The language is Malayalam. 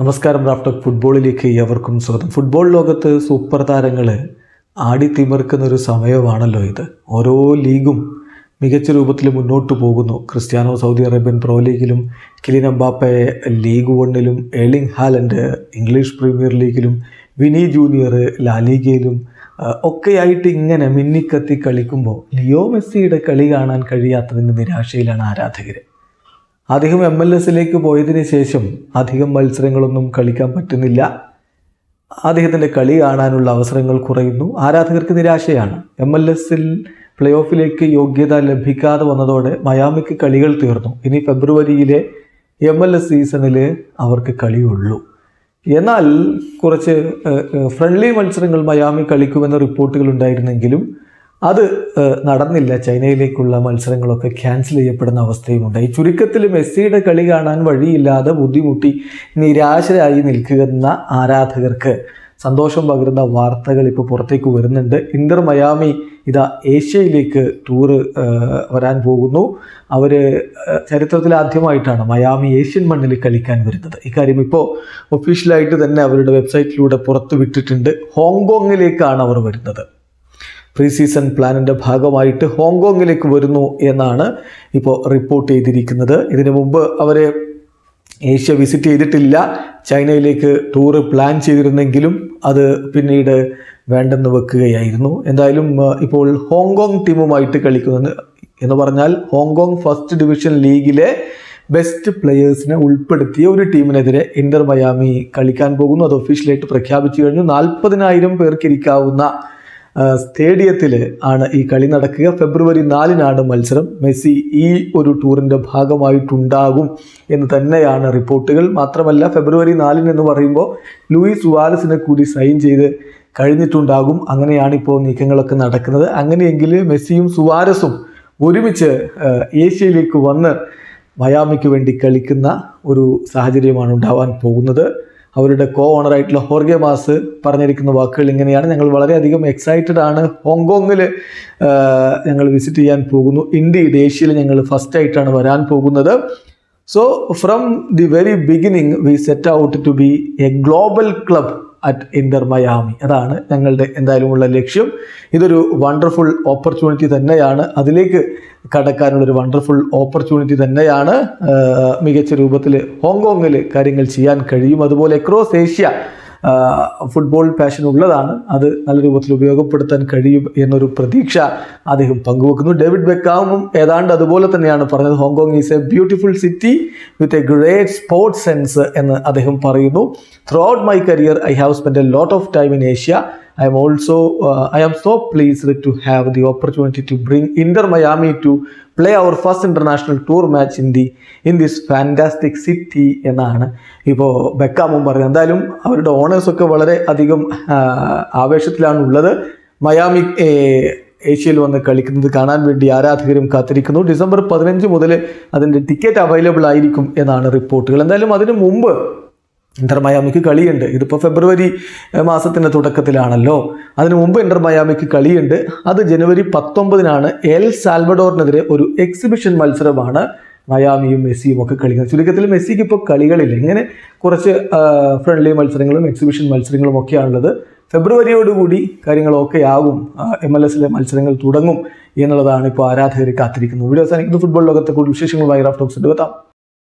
നമസ്കാരം. റാഫ്റ്റർ ഫുട്ബോളിലേക്ക് ഏവർക്കും സ്വാഗതം. ഫുട്ബോൾ ലോകത്ത് സൂപ്പർ താരങ്ങളെ ആടിത്തിമിർക്കുന്നൊരു സമയമാണല്ലോ ഇത്. ഓരോ ലീഗും മികച്ച രൂപത്തിൽ മുന്നോട്ട് പോകുന്നു. ക്രിസ്ത്യാനോ സൗദി അറേബ്യൻ പ്രോ ലീഗിലും, കിലിന ബാപ്പെ ലീഗ് വണ്ണിലും, എലിംഗ് ഹാലൻഡ് ഇംഗ്ലീഷ് പ്രീമിയർ ലീഗിലും, വിനി ജൂനിയർ ലാലി ഗെയിലും ഒക്കെയായിട്ട് ഇങ്ങനെ മിന്നിക്കത്തി കളിക്കുമ്പോൾ ലിയോ മെസ്സിയുടെ കളി കാണാൻ കഴിയാത്തതിൻ്റെ നിരാശയിലാണ് ആരാധകർ. അദ്ദേഹം MLS പോയതിന് ശേഷം അധികം മത്സരങ്ങളൊന്നും കളിക്കാൻ പറ്റുന്നില്ല. അദ്ദേഹത്തിൻ്റെ കളി കാണാനുള്ള അവസരങ്ങൾ കുറയുന്നു. ആരാധകർക്ക് നിരാശയാണ്. MLS പ്ലേ ഓഫിലേക്ക് യോഗ്യത ലഭിക്കാതെ വന്നതോടെ മയാമിക്ക് കളികൾ തീർന്നു. ഇനി ഫെബ്രുവരിയിലെ MLS സീസണിൽ അവർക്ക് കളിയുള്ളൂ. എന്നാൽ കുറച്ച് ഫ്രണ്ട്ലി മത്സരങ്ങൾ മയാമി കളിക്കുമെന്ന റിപ്പോർട്ടുകൾ ഉണ്ടായിരുന്നെങ്കിലും അത് നടന്നില്ല. ചൈനയിലേക്കുള്ള മത്സരങ്ങളൊക്കെ ക്യാൻസൽ ചെയ്യപ്പെടുന്ന അവസ്ഥയുമുണ്ടായി. ചുരുക്കത്തിൽ മെസ്സിയുടെ കളി കാണാൻ വഴിയില്ലാതെ ബുദ്ധിമുട്ടി നിരാശരായി നിൽക്കുന്ന ആരാധകർക്ക് സന്തോഷം പകരുന്ന വാർത്തകൾ ഇപ്പോൾ പുറത്തേക്ക് വരുന്നുണ്ട്. ഇന്റർ മയാമി ഇതാ ഏഷ്യയിലേക്ക് ടൂറ് വരാൻ പോകുന്നു. അവർ ചരിത്രത്തിലാദ്യമായിട്ടാണ് മയാമി ഏഷ്യൻ മണ്ണിൽ കളിക്കാൻ വരുന്നത്. ഇക്കാര്യം ഇപ്പോൾ ഒഫീഷ്യലായിട്ട് തന്നെ അവരുടെ വെബ്സൈറ്റിലൂടെ പുറത്തു വിട്ടിട്ടുണ്ട്. ഹോങ്കോങ്ങിലേക്കാണ് അവർ വരുന്നത്. പ്രീ സീസൺ പ്ലാനിൻ്റെ ഭാഗമായിട്ട് ഹോങ്കോങ്ങിലേക്ക് വരുന്നു എന്നാണ് ഇപ്പോൾ റിപ്പോർട്ട് ചെയ്തിരിക്കുന്നത്. ഇതിനു മുമ്പ് അവർ ഏഷ്യ വിസിറ്റ് ചെയ്തിട്ടില്ല. ചൈനയിലേക്ക് ടൂറ് പ്ലാൻ ചെയ്തിരുന്നെങ്കിലും അത് പിന്നീട് വേണ്ടെന്ന് വെക്കുകയായിരുന്നു. എന്തായാലും ഇപ്പോൾ ഹോങ്കോങ് ടീമുമായിട്ട് കളിക്കുന്നത് എന്ന് പറഞ്ഞാൽ ഹോങ്കോങ് ഫസ്റ്റ് ഡിവിഷൻ ലീഗിലെ ബെസ്റ്റ് പ്ലെയേഴ്സിനെ ഉൾപ്പെടുത്തിയ ഒരു ടീമിനെതിരെ ഇന്റർ മയാമി കളിക്കാൻ പോകുന്നു. അത് ഒഫീഷ്യലായിട്ട് പ്രഖ്യാപിച്ചു കഴിഞ്ഞു. 40,000 പേർക്കിരിക്കാവുന്ന സ്റ്റേഡിയത്തിൽ ആണ് ഈ കളി നടക്കുക. ഫെബ്രുവരി 4-നാണ് മത്സരം. മെസ്സി ഈ ഒരു ടൂറിൻ്റെ ഭാഗമായിട്ടുണ്ടാകും എന്ന് തന്നെയാണ് റിപ്പോർട്ടുകൾ. മാത്രമല്ല ഫെബ്രുവരി 4 എന്ന് പറയുമ്പോൾ ലൂയിസ് സുവാരസിനെ കൂടി സൈൻ ചെയ്ത് കഴിഞ്ഞിട്ടുണ്ടാകും. അങ്ങനെയാണിപ്പോൾ നീക്കങ്ങളൊക്കെ നടക്കുന്നത്. അങ്ങനെയെങ്കിൽ മെസ്സിയും സുവാരസും ഒരുമിച്ച് ഏഷ്യയിലേക്ക് വന്ന് മയാമിക്ക് വേണ്ടി കളിക്കുന്ന ഒരു സാഹചര്യമാണ് ഉണ്ടാവാൻ പോകുന്നത്. അവരുടെ കോ ഓണറായിട്ടുള്ള ഹോർഗെ മാസ് പറഞ്ഞിരിക്കുന്ന വാക്കുകൾ ഇങ്ങനെയാണ്: ഞങ്ങൾ വളരെയധികം എക്സൈറ്റഡ് ആണ്. ഹോങ്കോങ്ങിൽ ഞങ്ങൾ വിസിറ്റ് ചെയ്യാൻ പോകുന്നു. ഇന്ത്യയുടെ ഏഷ്യയിൽ ഞങ്ങൾ ഫസ്റ്റായിട്ടാണ് വരാൻ പോകുന്നത്. So from the very beginning we set out to be a global club at Inter Miami. അതാണ് ഞങ്ങളുടെ എന്തായാലും ഉള്ള ലക്ഷ്യം. ഇതൊരു വണ്ടർഫുൾ ഓപ്പർച്യൂണിറ്റി തന്നെയാണ്. അതിലേക്ക് കടക്കാനുള്ളൊരു വണ്ടർഫുൾ ഓപ്പർച്യൂണിറ്റി തന്നെയാണ്. മികച്ച രൂപത്തിൽ ഹോങ്കോങ്ങിൽ കാര്യങ്ങൾ ചെയ്യാൻ കഴിയും. അതുപോലെ അക്രോസ് ഏഷ്യ ഫുട്ബോൾ പാഷൻ ഉള്ളതാണ്. അത് നല്ല രൂപത്തിൽ ഉപയോഗപ്പെടുത്താൻ കഴിയും എന്നൊരു പ്രതീക്ഷ അദ്ദേഹം പങ്കുവെക്കുന്നു. ഡേവിഡ് ബെക്കാമും ഏതാണ്ട് അതുപോലെ തന്നെയാണ് പറഞ്ഞത്. Hong Kong is a beautiful city with a great sports sense എന്ന് അദ്ദേഹം പറയുന്നു. Throughout my career I have spend a lot of time in Asia. I am so pleased to have the opportunity to bring Inter Miami to play our first international tour match in this fantastic city എന്നാണ് ഇപ്പോൾ ബെക്കാമും പറയുന്നത്. എന്തായാലും അവരുടെ ഓണേഴ്സൊക്കെ വളരെ അധികം ആവേശത്തിലാണുള്ളത്. മയാമി ഏഷ്യയിൽ വന്ന് കളിക്കുന്നത് കാണാൻ വേണ്ടി ആരാധകരും കാത്തിരിക്കുന്നു. ഡിസംബർ 15 മുതൽ അതിൻ്റെ ടിക്കറ്റ് അവൈലബിൾ ആയിരിക്കും എന്നാണ് റിപ്പോർട്ടുകൾ. എന്തായാലും അതിനു മുമ്പ് ഇന്റർ മയാമിക്ക് കളിയുണ്ട്. ഇതിപ്പോൾ ഫെബ്രുവരി മാസത്തിൻ്റെ തുടക്കത്തിലാണല്ലോ. അതിനു മുമ്പ് ഇന്റർ മയാമിക്ക് കളിയുണ്ട്. അത് ജനുവരി 19 എൽ സാൽവഡോറിനെതിരെ ഒരു എക്സിബിഷൻ മത്സരമാണ് മയാമിയും മെസ്സിയും ഒക്കെ കളിക്കുന്നത്. ചുരുക്കത്തിൽ മെസ്സിക്ക് ഇപ്പോൾ കളികളില്ല. ഇങ്ങനെ കുറച്ച് ഫ്രണ്ട്ലി മത്സരങ്ങളും എക്സിബിഷൻ മത്സരങ്ങളും ഒക്കെയാണുള്ളത്. ഫെബ്രുവരിയോടുകൂടി കാര്യങ്ങളൊക്കെ ആകും. MLS മത്സരങ്ങൾ തുടങ്ങും എന്നുള്ളതാണ് ഇപ്പോൾ ആരാധകർ കാത്തിരിക്കുന്നത്. വീഡിയോ അവസാനിക്കുന്നത്. ഫുട്ബോൾ ലോകത്തെ കൂടുതൽ വിശേഷങ്ങളുമായി റാഫ് ടോക്സ് എടുത്താം.